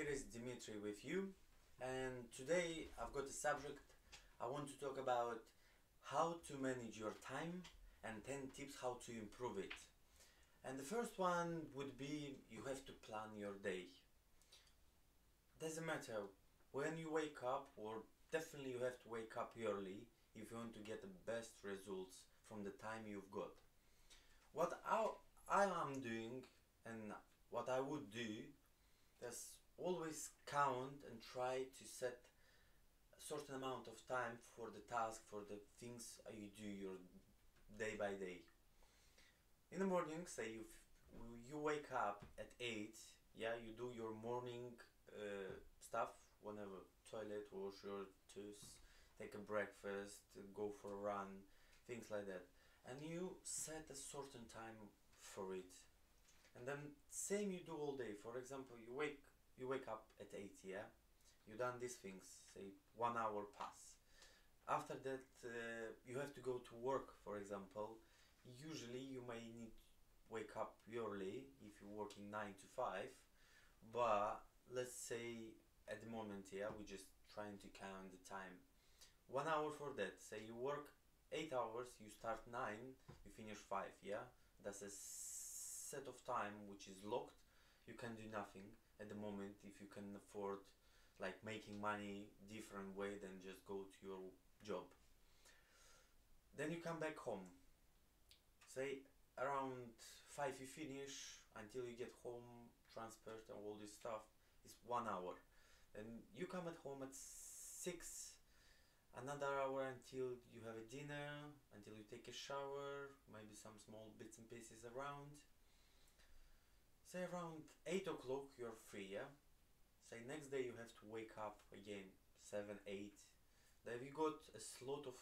Here is Dimitrii with you, and today I've got a subject. I want to talk about how to manage your time and 10 tips how to improve it. And the first one would be you have to plan your day. Doesn't matter when you wake up, or definitely you have to wake up early if you want to get the best results from the time you've got. What I am doing and what I would do is always count and try to set a certain amount of time for the task, for the things you do your day by day. In the morning, say you wake up at 8, yeah, you do your morning stuff, whenever, toilet, wash your tooth, take a breakfast, go for a run, things like that. And you set a certain time for it. And then same you do all day. For example, you wake up at 8, yeah? You done these things, say 1 hour pass. After that you have to go to work, for example. Usually you may need wake up early if you're working 9 to 5, but let's say at the moment here, yeah, we're just trying to count the time. 1 hour for that, say you work 8 hours, you start 9, you finish 5, yeah? That's a set of time which is locked. You can do nothing at the moment if you can afford like making money different way than just go to your job. Then you come back home, say around 5 you finish, until you get home, transport and all this stuff is 1 hour. Then you come at home at 6, another hour until you have a dinner, until you take a shower, maybe some small bits and pieces around. Say around 8 o'clock you're free, yeah? Say next day you have to wake up again, 7, 8. Then you got a slot of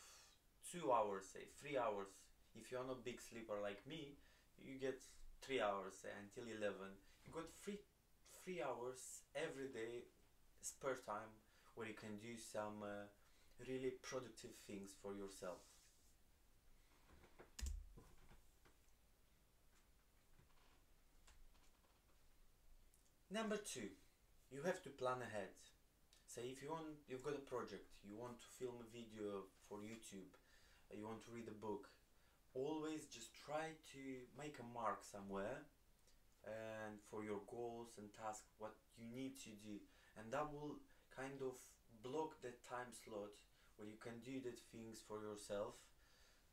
2 hours, say 3 hours. If you're not a big sleeper like me, you get 3 hours, say until 11. You got three hours every day, spare time, where you can do some really productive things for yourself. Number 2, you have to plan ahead. Say if you've got a project, you want to film a video for YouTube, you want to read a book, always just try to make a mark somewhere and for your goals and tasks, what you need to do, and that will kind of block that time slot where you can do the things for yourself.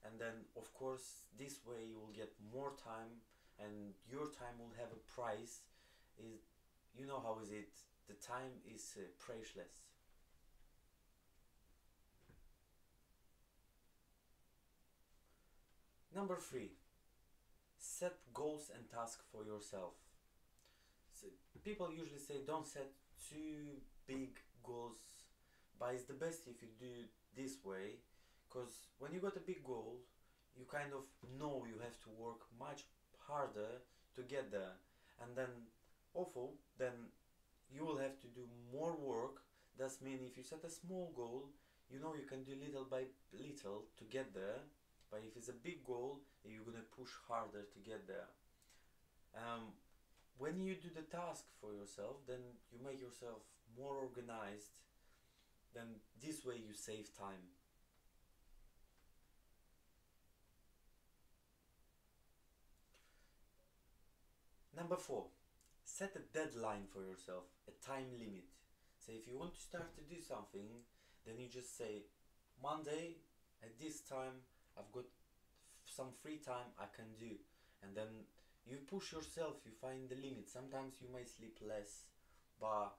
And then of course this way you will get more time, and your time will have a price. Is you know how is it? The time is priceless. Number 3, set goals and tasks for yourself. So people usually say don't set too big goals, but it's the best if you do this way, because when you got a big goal, you kind of know you have to work much harder to get there, and then you will have to do more work. That means if you set a small goal, you know you can do little by little to get there, but if it's a big goal, you're gonna push harder to get there. When you do the task for yourself, then you make yourself more organized, then this way you save time. Number 4. Set a deadline for yourself, a time limit. So if you want to start to do something, then you just say, Monday at this time I've got some free time I can do. And then you push yourself, you find the limit. Sometimes you may sleep less, but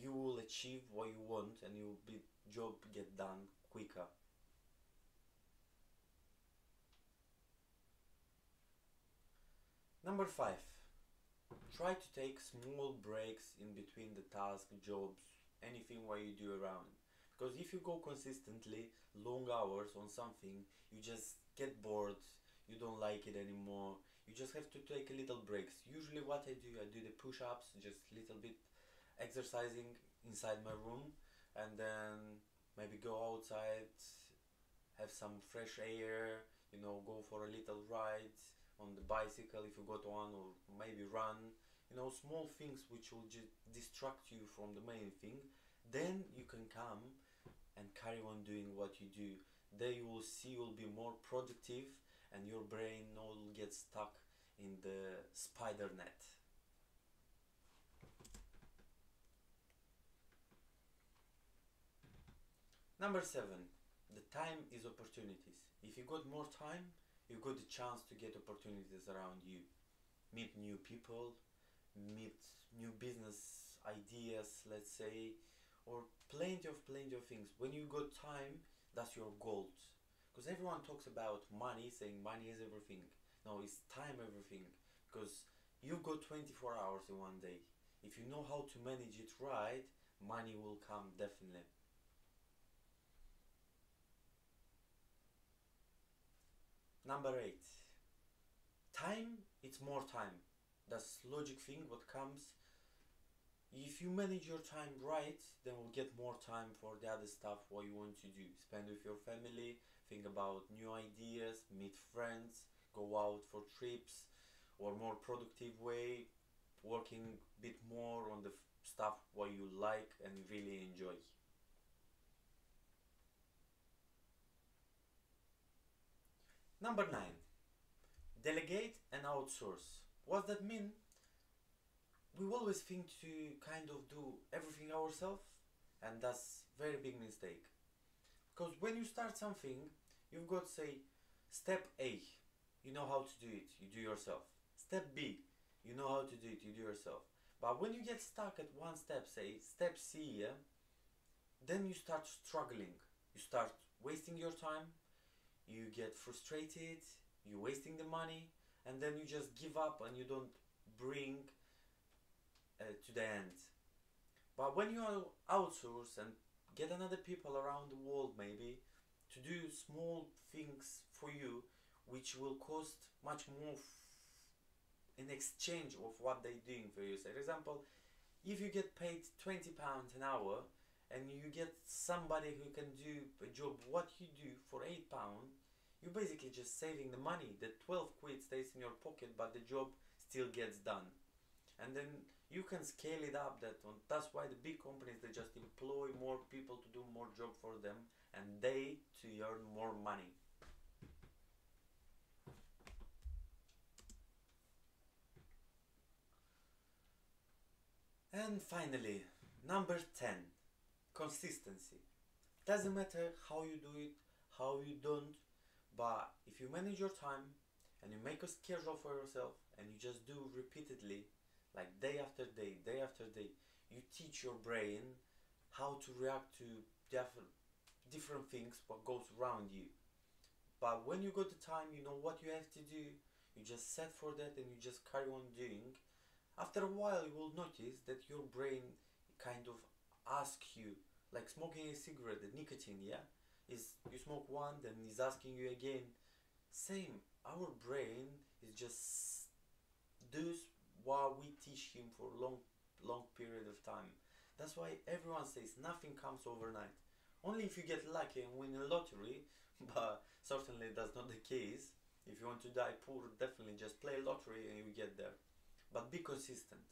you will achieve what you want and your job get done quicker. Number 5. Try to take small breaks in between the task, jobs, anything what you do around. Because if you go consistently long hours on something, you just get bored, you don't like it anymore, you just have to take a little breaks. Usually what I do the push-ups, just little bit exercising inside my room, and then maybe go outside, have some fresh air, you know, go for a little ride on the bicycle if you got one, or maybe run, you know, small things which will just distract you from the main thing, then you can come and carry on doing what you do. There you will see you'll be more productive and your brain will get stuck in the spider net. Number 7, the time is opportunities. If you got more time, you got the chance to get opportunities around you. Meet new people, meet new business ideas, let's say, or plenty of things. When you got time, that's your gold. Because everyone talks about money, saying money is everything. No, it's time everything. Because you've got 24 hours in one day. If you know how to manage it right, money will come definitely. Number 8. Time, it's more time. That's logic thing what comes. If you manage your time right, then we'll get more time for the other stuff what you want to do. Spend with your family, think about new ideas, meet friends, go out for trips, or more productive way, working a bit more on the stuff what you like and really enjoy. Number 9, delegate and outsource. What does that mean? We always think to kind of do everything ourselves, and that's very big mistake. Because when you start something, you've got, say, step A, you know how to do it, you do yourself. Step B, you know how to do it, you do yourself. But when you get stuck at one step, say, step C, yeah, then you start struggling. You start wasting your time. You get frustrated, you're wasting the money, and then you just give up and you don't bring to the end. But when you outsource and get another people around the world maybe to do small things for you, which will cost much more in exchange of what they're doing for you. So, for example, if you get paid £20 an hour, and you get somebody who can do a job what you do for £8, you're basically just saving the money. The 12 quid stays in your pocket, but the job still gets done. And then you can scale it up. That's why the big companies, they just employ more people to do more job for them and they to earn more money. And finally, number 10. Consistency. Doesn't matter how you do it, how you don't, but if you manage your time and you make a schedule for yourself and you just do repeatedly, like day after day, you teach your brain how to react to different things what goes around you. But when you got the time, you know what you have to do, you just set for that and you just carry on doing. After a while you will notice that your brain kind of ask you, like smoking a cigarette, the nicotine, yeah? Is you smoke one, then he's asking you again. Same, our brain is just does what we teach him for long period of time. That's why everyone says nothing comes overnight. Only if you get lucky and win a lottery, but certainly that's not the case. If you want to die poor, definitely just play lottery and you get there. But be consistent.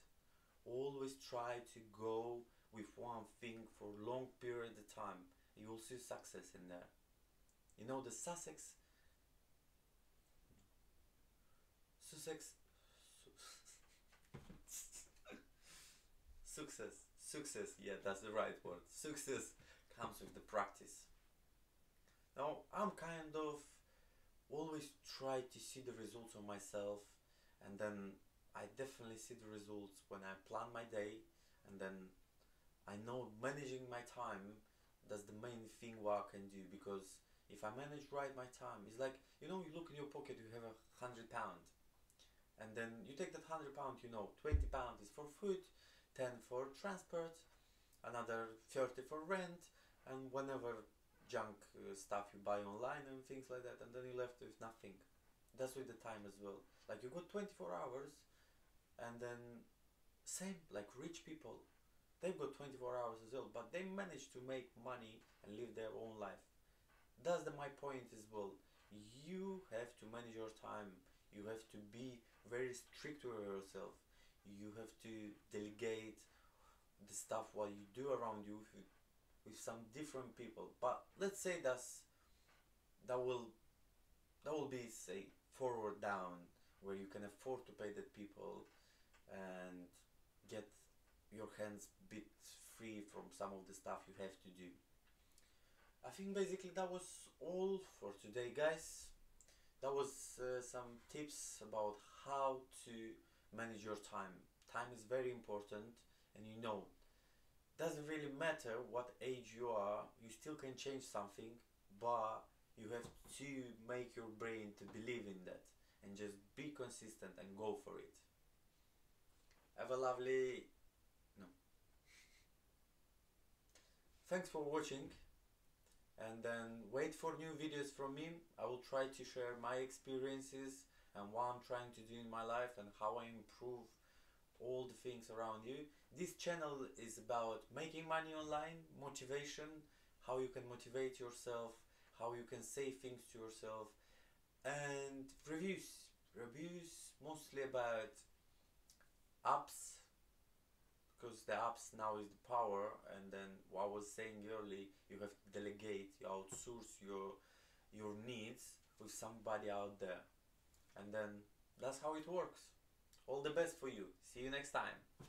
Always try to go with one thing for a long period of time. You will see success in there. You know, the success, yeah, that's the right word. Success comes with the practice. Now, I'm kind of always try to see the results on myself, and then I definitely see the results when I plan my day, and then I know managing my time, that's the main thing what I can do, because if I manage right my time, it's like, you know, you look in your pocket, you have £100, and then you take that £100, you know, £20 is for food, 10 for transport, another 30 for rent, and whenever junk stuff you buy online and things like that, and then you're left with nothing. That's with the time as well. Like you got 24 hours, and then same, like rich people, they've got 24 hours as well, but they manage to make money and live their own life. That's my point as well. You have to manage your time. You have to be very strict with yourself. you have to delegate the stuff what you do around you with some different people. But let's say that will be, say, forward down, where you can afford to pay the people and get your hands a bit free from some of the stuff you have to do. I think basically that was all for today, guys. That was some tips about how to manage your time. Time is very important, and you know, doesn't really matter what age you are, you still can change something, but you have to make your brain to believe in that and just be consistent and go for it. Have a lovely... no. Thanks for watching, and then wait for new videos from me. I will try to share my experiences and what I'm trying to do in my life and how I improve all the things around you. This channel is about making money online, motivation, how you can motivate yourself, how you can say things to yourself, and reviews. Reviews mostly about apps, because the apps now is the power, and then what I was saying earlier, you have to delegate, you outsource your needs with somebody out there. And then that's how it works. All the best for you. See you next time.